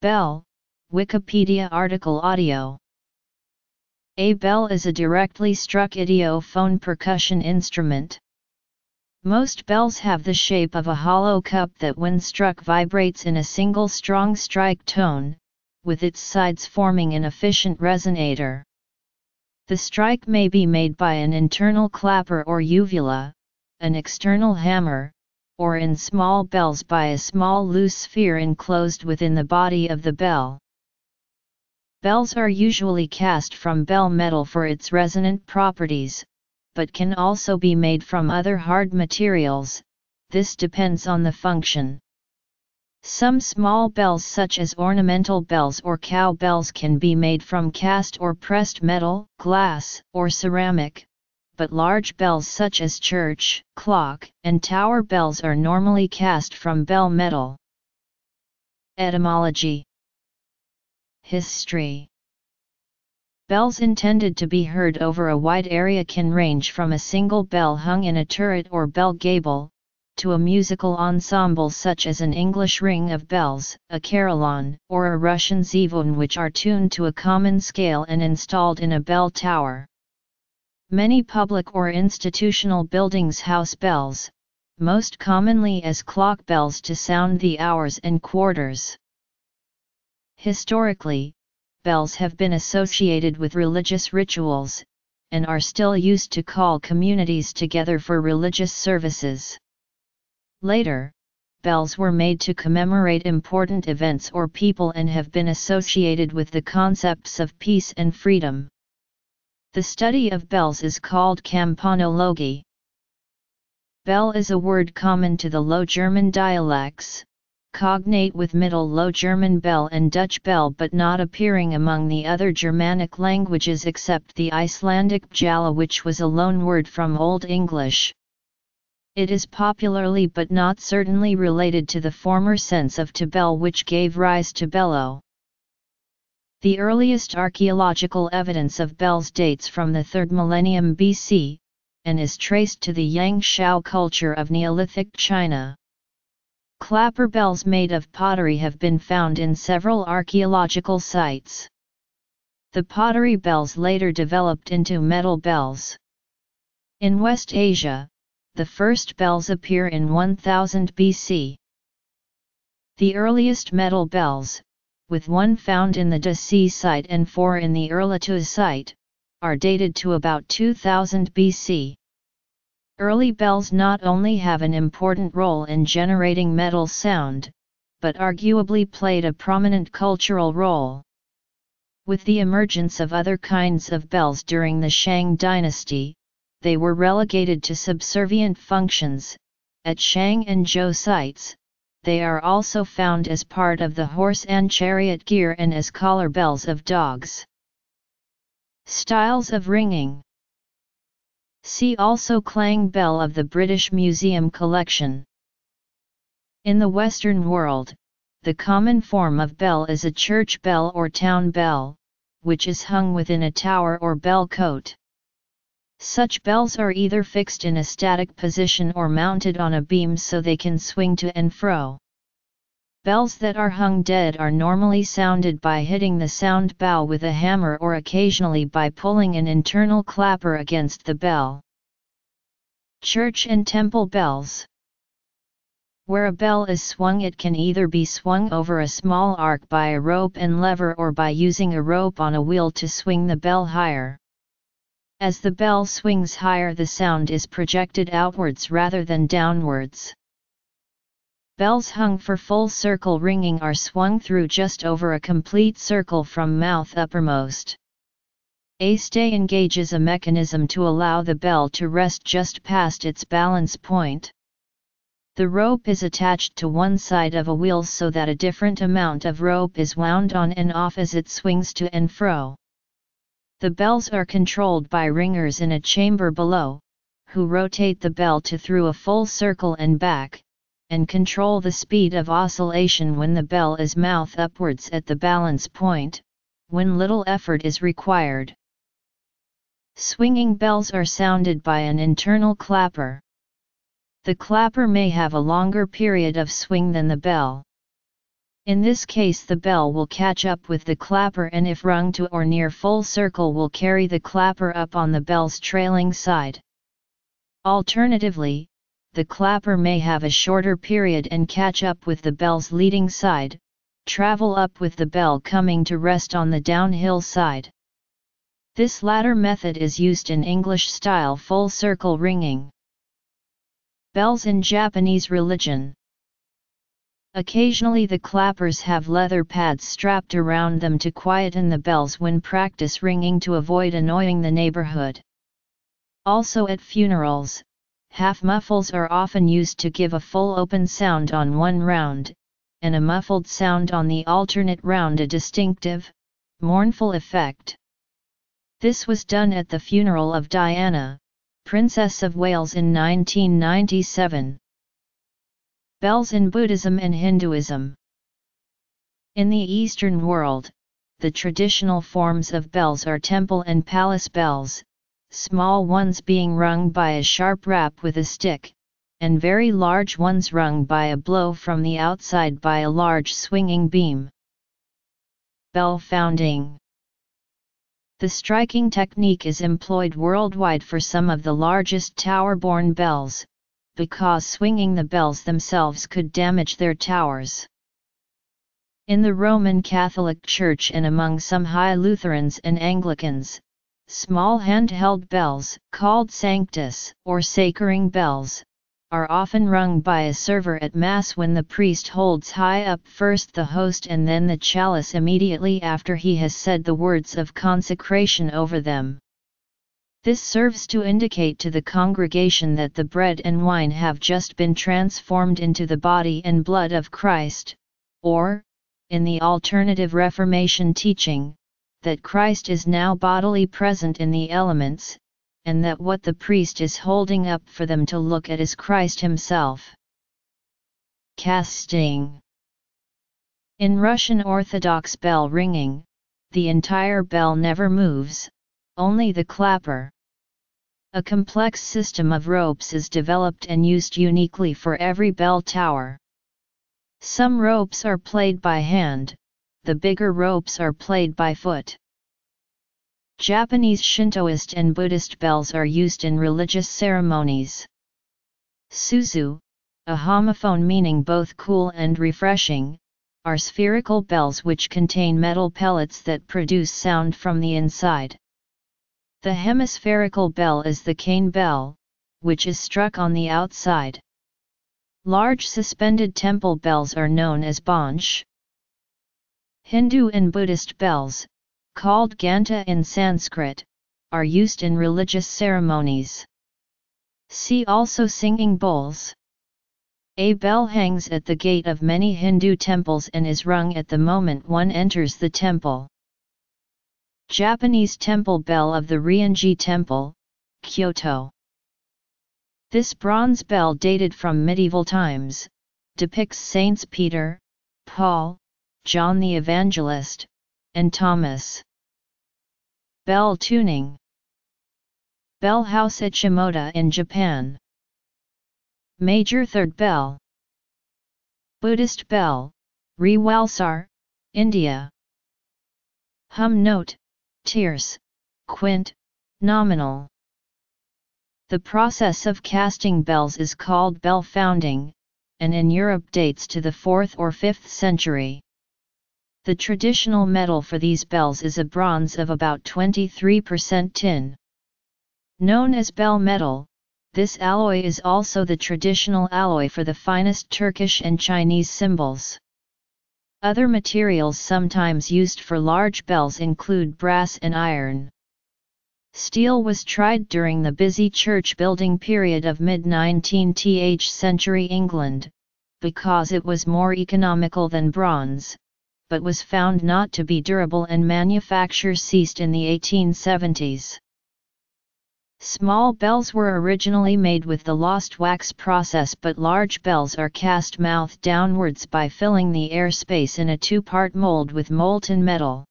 Bell, Wikipedia article audio. A bell is a directly struck idiophone percussion instrument. Most bells have the shape of a hollow cup that when struck vibrates in a single strong strike tone, with its sides forming an efficient resonator. The strike may be made by an internal clapper or uvula, an external hammer, or in small bells by a small loose sphere enclosed within the body of the bell. Bells are usually cast from bell metal for its resonant properties, but can also be made from other hard materials. This depends on the function. Some small bells such as ornamental bells or cow bells can be made from cast or pressed metal, glass, or ceramic, but large bells such as church, clock, and tower bells are normally cast from bell metal. Etymology. History. Bells intended to be heard over a wide area can range from a single bell hung in a turret or bell gable, to a musical ensemble such as an English ring of bells, a carillon, or a Russian zvon, which are tuned to a common scale and installed in a bell tower. Many public or institutional buildings house bells, most commonly as clock bells, to sound the hours and quarters. Historically, bells have been associated with religious rituals, and are still used to call communities together for religious services. Later, bells were made to commemorate important events or people and have been associated with the concepts of peace and freedom. The study of bells is called campanology. Bell is a word common to the Low German dialects, cognate with Middle Low German bell and Dutch bell, but not appearing among the other Germanic languages except the Icelandic bjalla, which was a loan word from Old English. It is popularly but not certainly related to the former sense of to bell, which gave rise to bellow. The earliest archaeological evidence of bells dates from the 3rd millennium BC, and is traced to the Yang-Xiao culture of Neolithic China. Clapper bells made of pottery have been found in several archaeological sites. The pottery bells later developed into metal bells. In West Asia, the first bells appear in 1000 BC. The earliest metal bells, with one found in the Desi site and four in the Erlitou site, are dated to about 2000 BC. Early bells not only have an important role in generating metal sound, but arguably played a prominent cultural role. With the emergence of other kinds of bells during the Shang dynasty, they were relegated to subservient functions. At Shang and Zhou sites, they are also found as part of the horse and chariot gear and as collar bells of dogs. Styles of ringing. See also clang bell of the British Museum collection. In the Western world, the common form of bell is a church bell or town bell, which is hung within a tower or bell cote. Such bells are either fixed in a static position or mounted on a beam so they can swing to and fro. Bells that are hung dead are normally sounded by hitting the sound bow with a hammer or occasionally by pulling an internal clapper against the bell. Church and temple bells. Where a bell is swung, it can either be swung over a small arc by a rope and lever or by using a rope on a wheel to swing the bell higher. As the bell swings higher, the sound is projected outwards rather than downwards. Bells hung for full circle ringing are swung through just over a complete circle from mouth uppermost. A stay engages a mechanism to allow the bell to rest just past its balance point. The rope is attached to one side of a wheel so that a different amount of rope is wound on and off as it swings to and fro. The bells are controlled by ringers in a chamber below, who rotate the bell through a full circle and back, and control the speed of oscillation when the bell is mouth upwards at the balance point, when little effort is required. Swinging bells are sounded by an internal clapper. The clapper may have a longer period of swing than the bell. In this case the bell will catch up with the clapper, and if rung to or near full circle will carry the clapper up on the bell's trailing side. Alternatively, the clapper may have a shorter period and catch up with the bell's leading side, travel up with the bell coming to rest on the downhill side. This latter method is used in English-style full circle ringing. Bells in Japanese religion. Occasionally the clappers have leather pads strapped around them to quieten the bells when practice ringing to avoid annoying the neighborhood. Also at funerals, half muffles are often used to give a full open sound on one round, and a muffled sound on the alternate round, a distinctive, mournful effect. This was done at the funeral of Diana, Princess of Wales, in 1997. Bells in Buddhism and Hinduism. In the Eastern world, the traditional forms of bells are temple and palace bells, small ones being rung by a sharp rap with a stick, and very large ones rung by a blow from the outside by a large swinging beam. Bell founding. The striking technique is employed worldwide for some of the largest tower-borne bells, because swinging the bells themselves could damage their towers. In the Roman Catholic Church and among some high Lutherans and Anglicans, small handheld bells, called sanctus or sacring bells, are often rung by a server at Mass when the priest holds high up first the host and then the chalice immediately after he has said the words of consecration over them. This serves to indicate to the congregation that the bread and wine have just been transformed into the body and blood of Christ, or, in the alternative Reformation teaching, that Christ is now bodily present in the elements, and that what the priest is holding up for them to look at is Christ himself. Casting. In Russian Orthodox bell ringing, the entire bell never moves, only the clapper. A complex system of ropes is developed and used uniquely for every bell tower. Some ropes are played by hand, the bigger ropes are played by foot. Japanese Shintoist and Buddhist bells are used in religious ceremonies. Suzu, a homophone meaning both cool and refreshing, are spherical bells which contain metal pellets that produce sound from the inside. The hemispherical bell is the cane bell, which is struck on the outside. Large suspended temple bells are known as banch. Hindu and Buddhist bells, called ghanta in Sanskrit, are used in religious ceremonies. See also singing bowls. A bell hangs at the gate of many Hindu temples and is rung at the moment one enters the temple. Japanese temple bell of the Ryoanji Temple, Kyoto. This bronze bell, dated from medieval times, depicts Saints Peter, Paul, John the Evangelist, and Thomas. Bell tuning. Bell house at Shimoda in Japan. Major third bell. Buddhist bell, Rewalsar, India. Hum note, tierce, quint, nominal. The process of casting bells is called bell founding, and in Europe dates to the 4th or 5th century. The traditional metal for these bells is a bronze of about 23% tin. Known as bell metal, this alloy is also the traditional alloy for the finest Turkish and Chinese symbols. Other materials sometimes used for large bells include brass and iron. Steel was tried during the busy church-building period of mid-19th century England, because it was more economical than bronze, but was found not to be durable and manufacture ceased in the 1870s. Small bells were originally made with the lost wax process, but large bells are cast mouth downwards by filling the air space in a two-part mold with molten metal.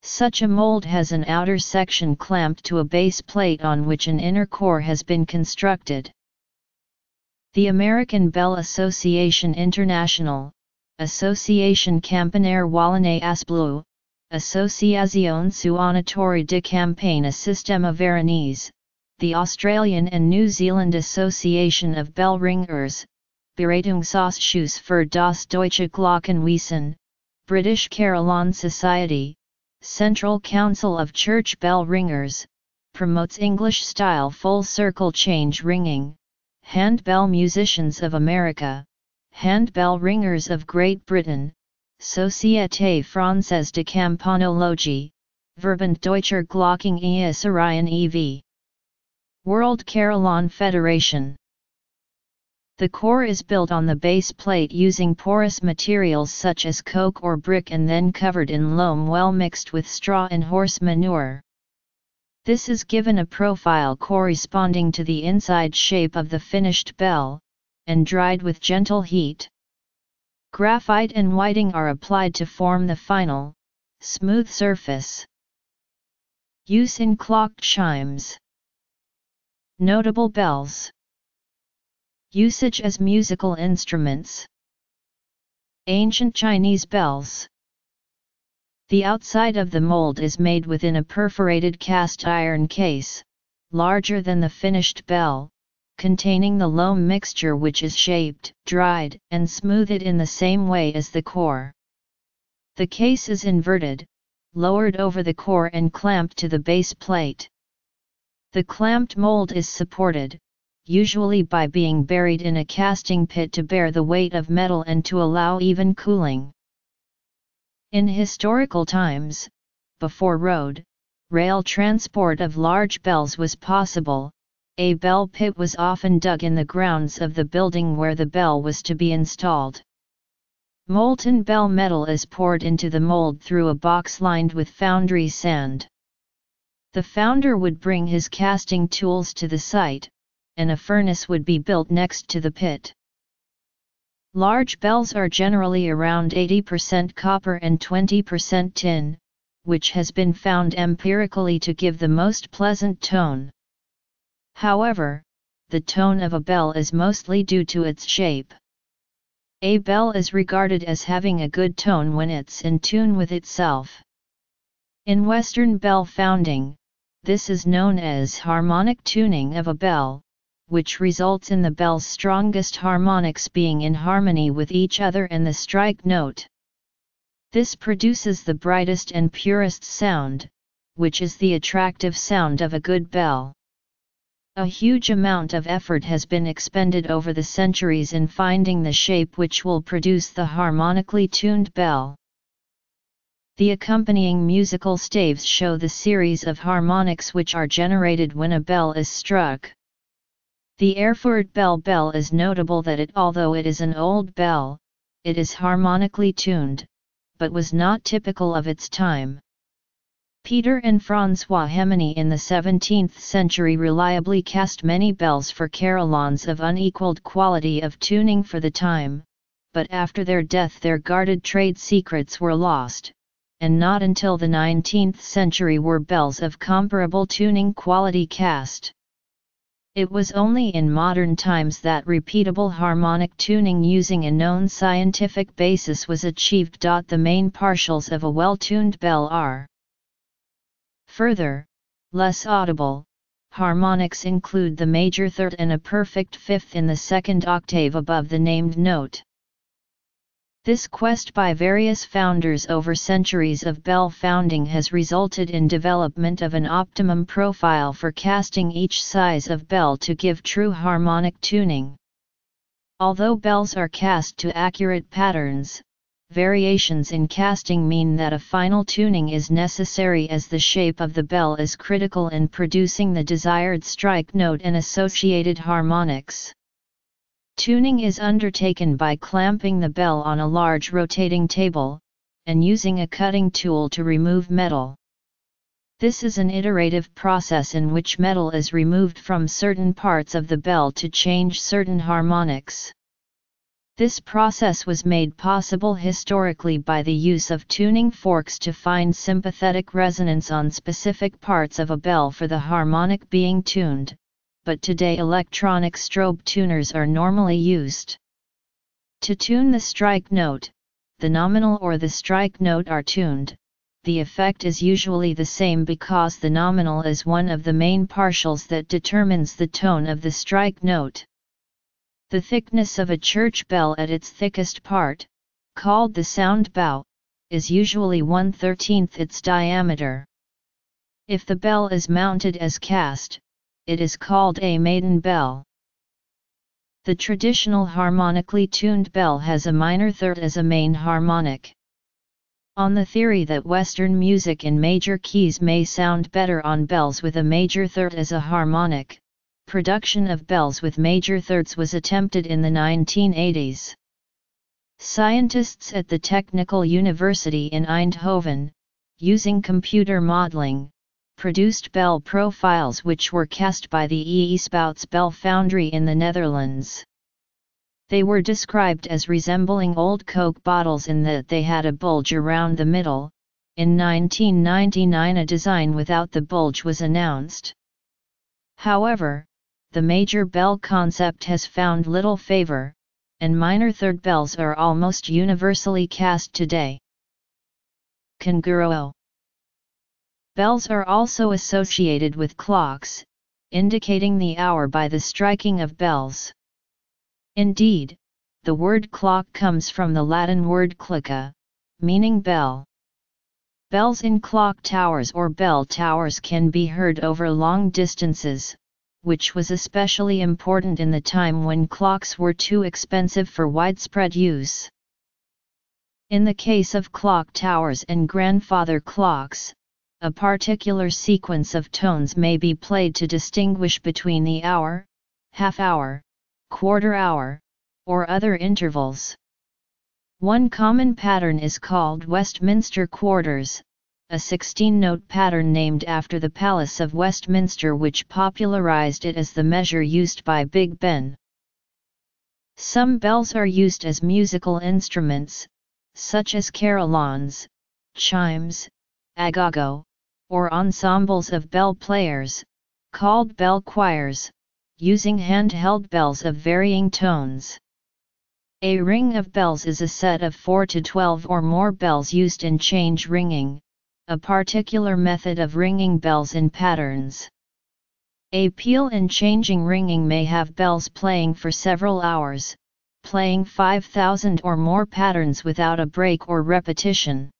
Such a mold has an outer section clamped to a base plate on which an inner core has been constructed. The American Bell Association International, Association Campanaire Wallonais Bleu, Associazione Suonatori de Campagna Sistema Veronese, the Australian and New Zealand Association of Bell Ringers, Beratungsausschuss für das Deutsche Glockenwesen, British Carillon Society, Central Council of Church Bell Ringers, promotes English-style full-circle change ringing, Handbell Musicians of America, Handbell Ringers of Great Britain, Société Française de Campanologie, Verband Deutscher Glocken ES Orion EV. World Carillon Federation. The core is built on the base plate using porous materials such as coke or brick and then covered in loam well mixed with straw and horse manure. This is given a profile corresponding to the inside shape of the finished bell, and dried with gentle heat. Graphite and whiting are applied to form the final, smooth surface. Use in clock chimes. Notable bells. Usage as musical instruments. Ancient Chinese bells. The outside of the mold is made within a perforated cast iron case, larger than the finished bell, containing the loam mixture which is shaped, dried, and smoothed in the same way as the core. The case is inverted, lowered over the core and clamped to the base plate. The clamped mold is supported, usually by being buried in a casting pit to bear the weight of metal and to allow even cooling. In historical times, before road, rail transport of large bells was possible, a bell pit was often dug in the grounds of the building where the bell was to be installed. Molten bell metal is poured into the mold through a box lined with foundry sand. The founder would bring his casting tools to the site, and a furnace would be built next to the pit. Large bells are generally around 80% copper and 20% tin, which has been found empirically to give the most pleasant tone. However, the tone of a bell is mostly due to its shape. A bell is regarded as having a good tone when it's in tune with itself. In Western bell founding, this is known as harmonic tuning of a bell, which results in the bell's strongest harmonics being in harmony with each other and the strike note. This produces the brightest and purest sound, which is the attractive sound of a good bell. A huge amount of effort has been expended over the centuries in finding the shape which will produce the harmonically tuned bell. The accompanying musical staves show the series of harmonics which are generated when a bell is struck. The Erfurt Bell is notable that although it is an old bell, it is harmonically tuned, but was not typical of its time. Peter and Marquis Hemony in the 17th century reliably cast many bells for carillons of unequaled quality of tuning for the time, but after their death their guarded trade secrets were lost, and not until the 19th century were bells of comparable tuning quality cast. It was only in modern times that repeatable harmonic tuning using a known scientific basis was achieved. The main partials of a well-tuned bell are. Further, less audible harmonics include the major third and a perfect fifth in the second octave above the named note. This quest by various founders over centuries of bell founding has resulted in development of an optimum profile for casting each size of bell to give true harmonic tuning. Although bells are cast to accurate patterns, variations in casting mean that a final tuning is necessary as the shape of the bell is critical in producing the desired strike note and associated harmonics. Tuning is undertaken by clamping the bell on a large rotating table, and using a cutting tool to remove metal. This is an iterative process in which metal is removed from certain parts of the bell to change certain harmonics. This process was made possible historically by the use of tuning forks to find sympathetic resonance on specific parts of a bell for the harmonic being tuned. But today electronic strobe tuners are normally used. To tune the strike note, the nominal or the strike note are tuned, the effect is usually the same because the nominal is one of the main partials that determines the tone of the strike note. The thickness of a church bell at its thickest part, called the sound bow, is usually 1/13 its diameter. If the bell is mounted as cast, it is called a maiden bell. The traditional harmonically tuned bell has a minor third as a main harmonic. On the theory that Western music in major keys may sound better on bells with a major third as a harmonic, production of bells with major thirds was attempted in the 1980s. Scientists at the Technical University in Eindhoven, using computer modeling, produced bell profiles which were cast by the Eespouts Bell Foundry in the Netherlands. They were described as resembling old Coke bottles in that they had a bulge around the middle. In 1999, a design without the bulge was announced. However, the major bell concept has found little favor, and minor third bells are almost universally cast today. Kanguroo. Bells are also associated with clocks, indicating the hour by the striking of bells. Indeed, the word clock comes from the Latin word cloca, meaning bell. Bells in clock towers or bell towers can be heard over long distances, which was especially important in the time when clocks were too expensive for widespread use. In the case of clock towers and grandfather clocks, a particular sequence of tones may be played to distinguish between the hour, half hour, quarter hour, or other intervals. One common pattern is called Westminster quarters, a 16-note pattern named after the Palace of Westminster, which popularized it as the measure used by Big Ben. Some bells are used as musical instruments, such as carillons, chimes, agogo, or ensembles of bell players, called bell choirs, using handheld bells of varying tones. A ring of bells is a set of 4 to 12 or more bells used in change ringing, a particular method of ringing bells in patterns. A peal and changing ringing may have bells playing for several hours, playing 5,000 or more patterns without a break or repetition.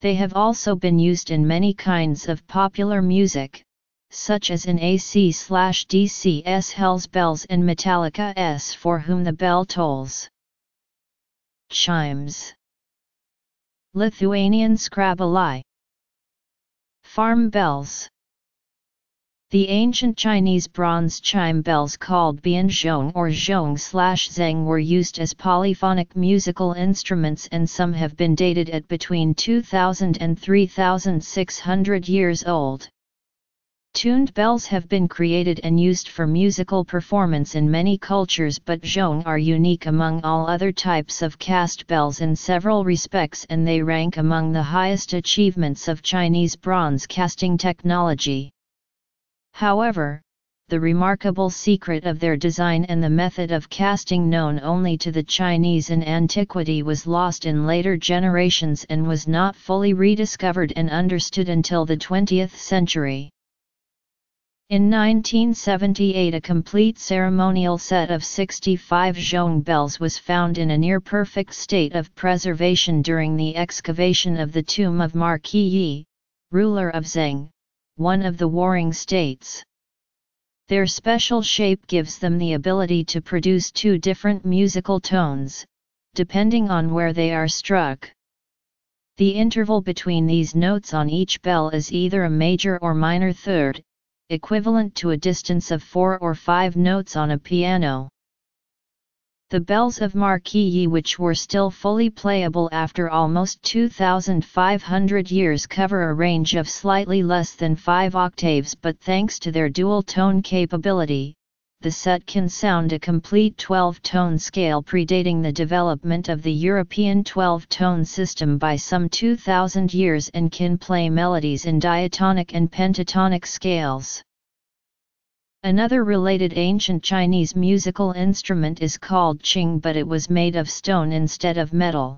They have also been used in many kinds of popular music, such as in AC/DC's Hell's Bells and Metallica's For Whom the Bell Tolls. Chimes. Lithuanian skrabalai. Farm bells. The ancient Chinese bronze chime bells called Bianzhong or Zhong/Zheng were used as polyphonic musical instruments, and some have been dated at between 2,000 and 3,600 years old. Tuned bells have been created and used for musical performance in many cultures, but zhong are unique among all other types of cast bells in several respects, and they rank among the highest achievements of Chinese bronze casting technology. However, the remarkable secret of their design and the method of casting, known only to the Chinese in antiquity, was lost in later generations and was not fully rediscovered and understood until the 20th century. In 1978, a complete ceremonial set of 65 zhong bells was found in a near-perfect state of preservation during the excavation of the tomb of Marquis Yi, ruler of Zheng, one of the warring states. Their special shape gives them the ability to produce two different musical tones, depending on where they are struck. The interval between these notes on each bell is either a major or minor third, equivalent to a distance of 4 or 5 notes on a piano. The bells of Marquis Yi, which were still fully playable after almost 2,500 years, cover a range of slightly less than 5 octaves, but thanks to their dual tone capability, the set can sound a complete 12-tone scale predating the development of the European 12-tone system by some 2,000 years, and can play melodies in diatonic and pentatonic scales. Another related ancient Chinese musical instrument is called Qing, but it was made of stone instead of metal.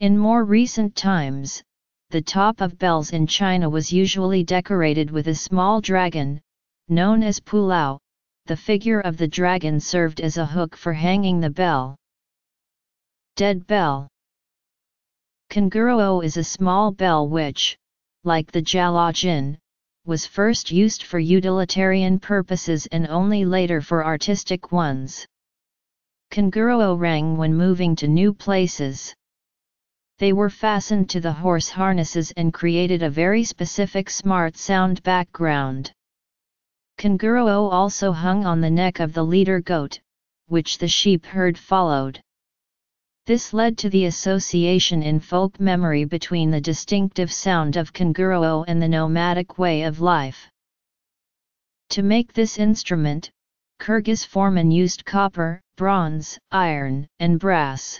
In more recent times, the top of bells in China was usually decorated with a small dragon, known as pulao. The figure of the dragon served as a hook for hanging the bell. Dead bell. Kanguroo is a small bell which, like the jalojin, was first used for utilitarian purposes and only later for artistic ones. Kanguroo rang when moving to new places. They were fastened to the horse harnesses and created a very specific smart sound background. Kanguroo also hung on the neck of the leader goat, which the sheep herd followed. This led to the association in folk memory between the distinctive sound of kanguroo and the nomadic way of life. To make this instrument, Kyrgyz foremen used copper, bronze, iron, and brass.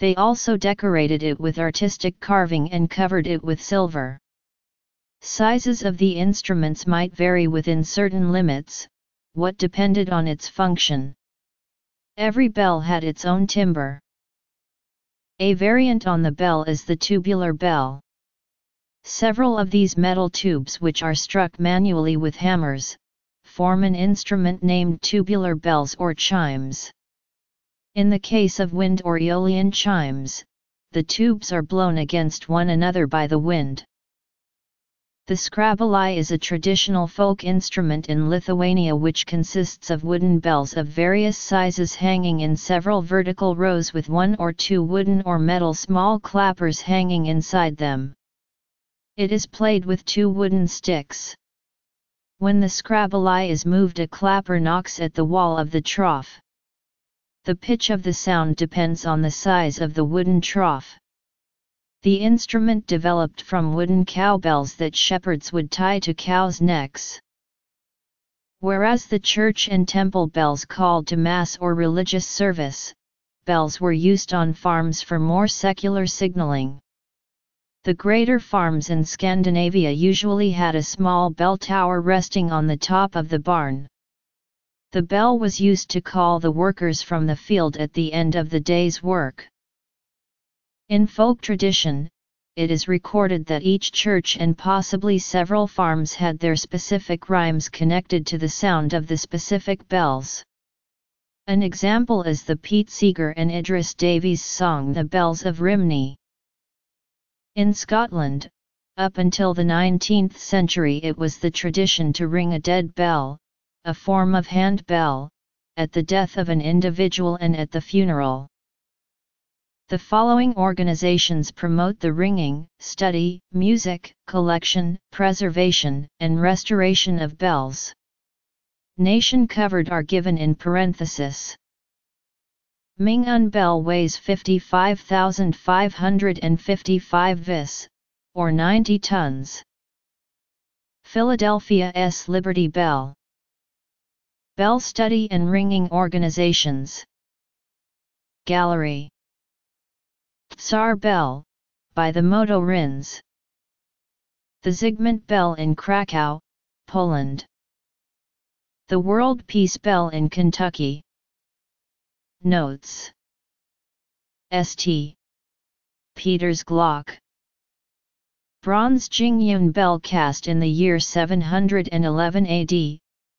They also decorated it with artistic carving and covered it with silver. Sizes of the instruments might vary within certain limits, what depended on its function. Every bell had its own timbre. A variant on the bell is the tubular bell. Several of these metal tubes, which are struck manually with hammers, form an instrument named tubular bells or chimes. In the case of wind or aeolian chimes, the tubes are blown against one another by the wind. The skrabalai is a traditional folk instrument in Lithuania which consists of wooden bells of various sizes hanging in several vertical rows with one or two wooden or metal small clappers hanging inside them. It is played with two wooden sticks. When the skrabalai is moved, a clapper knocks at the wall of the trough. The pitch of the sound depends on the size of the wooden trough. The instrument developed from wooden cowbells that shepherds would tie to cows' necks. Whereas the church and temple bells called to mass or religious service, bells were used on farms for more secular signaling. The greater farms in Scandinavia usually had a small bell tower resting on the top of the barn. The bell was used to call the workers from the field at the end of the day's work. In folk tradition, it is recorded that each church and possibly several farms had their specific rhymes connected to the sound of the specific bells. An example is the Pete Seeger and Idris Davies song The Bells of Rimini. In Scotland, up until the 19th century it was the tradition to ring a dead bell, a form of hand bell, at the death of an individual and at the funeral. The following organizations promote the ringing, study, music, collection, preservation, and restoration of bells. Nation covered are given in parenthesis. Mingyun bell weighs 55,555 vis, or 90 tons. Philadelphia's Liberty Bell. Bell study and ringing organizations. Gallery. Tsar Bell, by the Moto Rins. The Zygmunt Bell in Krakow, Poland. The World Peace Bell in Kentucky. Notes. St. Peter's Glock. Bronze Jingyun Bell cast in the year 711 AD,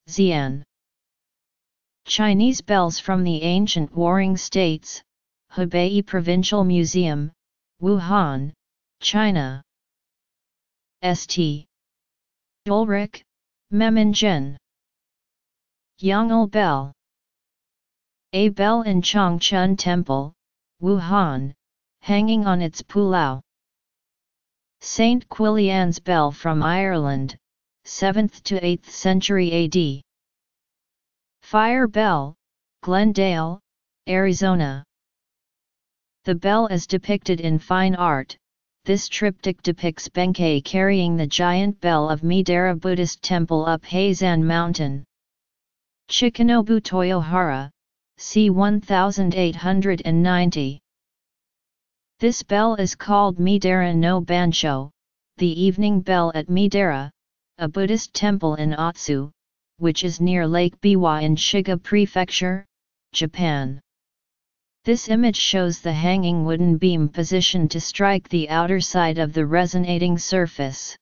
Xi'an. Chinese bells from the ancient Warring States. Hebei Provincial Museum, Wuhan, China. St. Ulrich, Memmingen. Yang'ul Bell. A bell in Changchun Temple, Wuhan, hanging on its pulao. St. Quillian's Bell from Ireland, 7th to 8th century AD. Fire Bell, Glendale, Arizona. The bell is depicted in fine art. This triptych depicts Benkei carrying the giant bell of Midera Buddhist Temple up Heizan Mountain. Chikanobu Toyohara, c. 1890. This bell is called Midera no Bancho, the evening bell at Midera, a Buddhist temple in Otsu, which is near Lake Biwa in Shiga Prefecture, Japan. This image shows the hanging wooden beam positioned to strike the outer side of the resonating surface.